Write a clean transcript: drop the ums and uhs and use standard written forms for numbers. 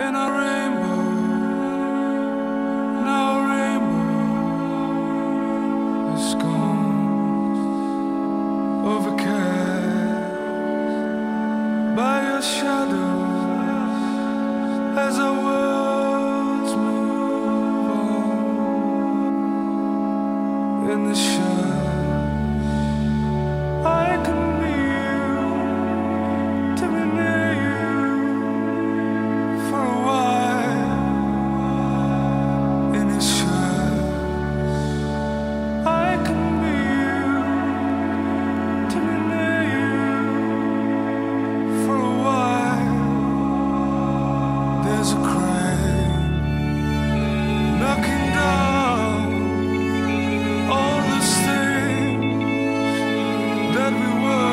in a rainbow, now a rainbow is gone, overcast by your shadows as a world's move on in the shadows. We were